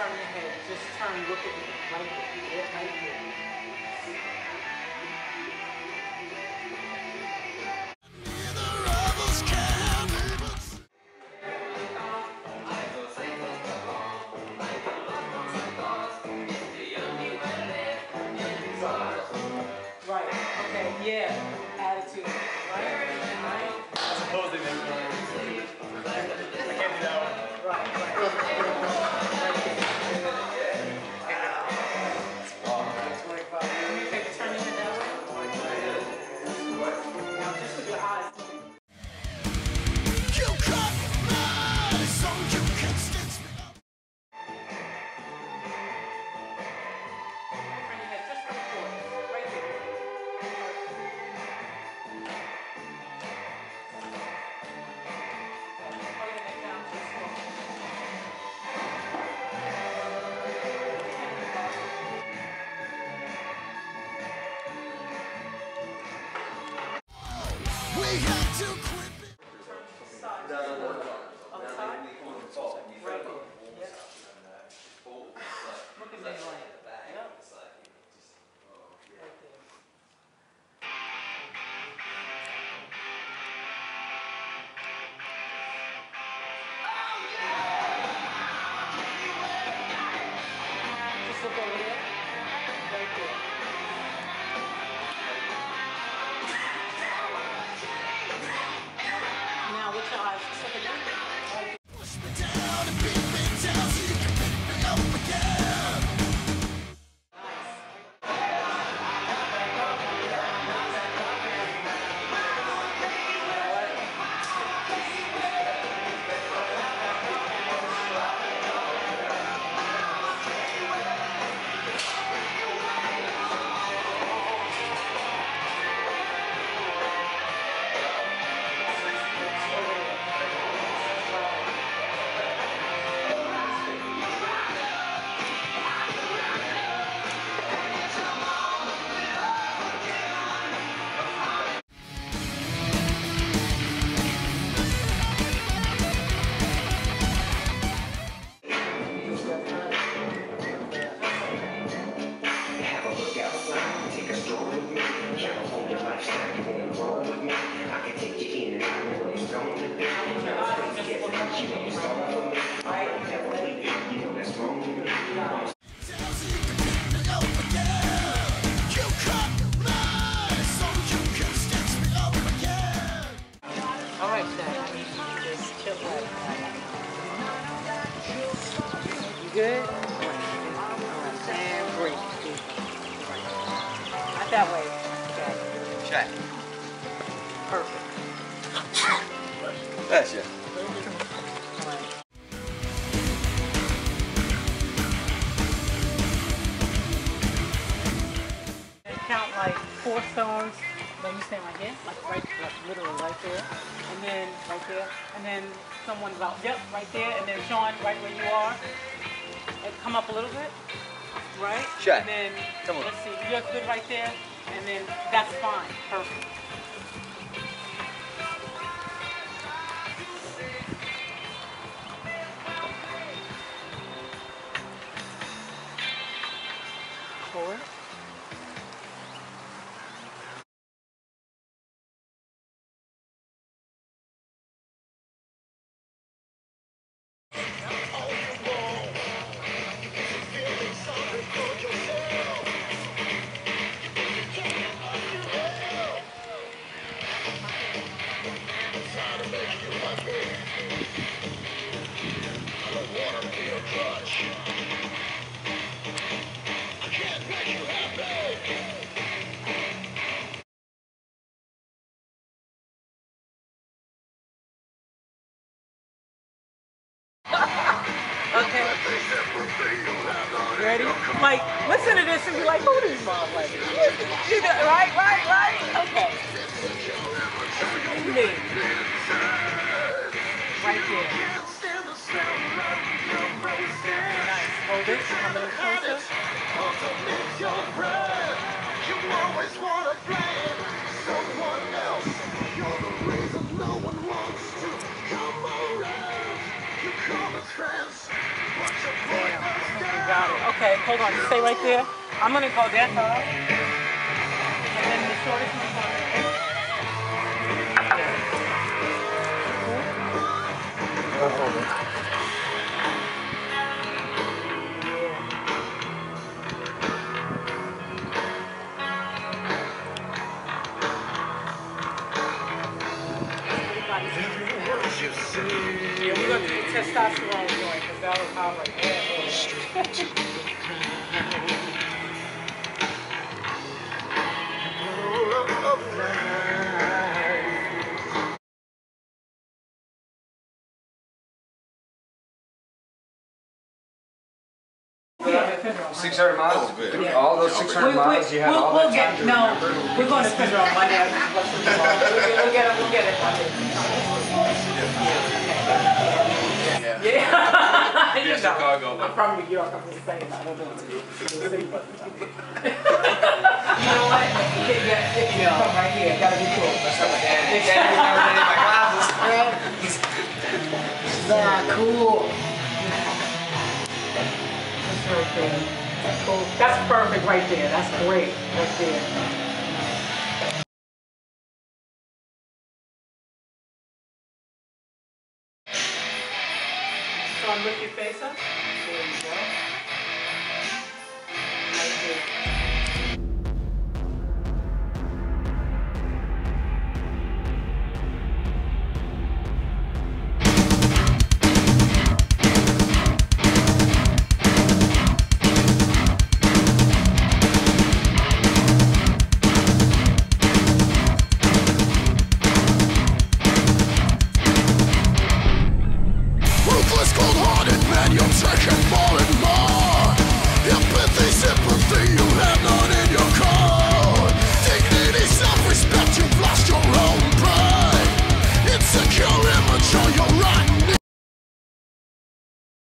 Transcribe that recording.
turn your head. Just turn, look at me. Right here. Right here. Right. Okay. Yeah. Attitude. Right. I suppose they didn't. I can't do that one. Right. Right. We had to quit. Turn to side. Doesn't work. On the side? Right. Yep. Look at me like that. Yep. Right there. Oh yeah! Just look over here. Right there. Good? Right. And breathe. Right. Not that way. Okay. Check. Perfect. That's it. Right. Count like 4 stones. Let me stand right here. Like right, like literally right there. And then right there. And then someone about, yep, right there. And then Sean, right where you are. And come up a little bit, right? Sure. And then, come on. Let's see, you're good right there, and then that's fine, perfect. Forward. Okay. Ready? Like, listen to this and be like, who does mom like? You know, right? Okay. Me. Right there. Nice. Hold it. Come a little closer. You always want to blame someone else. You're the reason no one wants to come around. You call a trance. Damn. got it. Okay, hold on. Stay right there. I'm going to go that high. And then the shortest one's on the end. Hold it. Yeah, we're going to do testosterone joint because that'll power ass. Yeah. 600 miles? Yeah. All those 600 miles you had all the time to remember? No, we're going to put it on Monday. We'll get it Monday. Yeah. Yeah. You know, Chicago. I'm from New York. I'm just saying that. I don't know what to do. You know what? You know, come right here. Gotta be cool. That's what my dad is. Nah, cool. Right there. That's cool. That's perfect right there. That's great right there.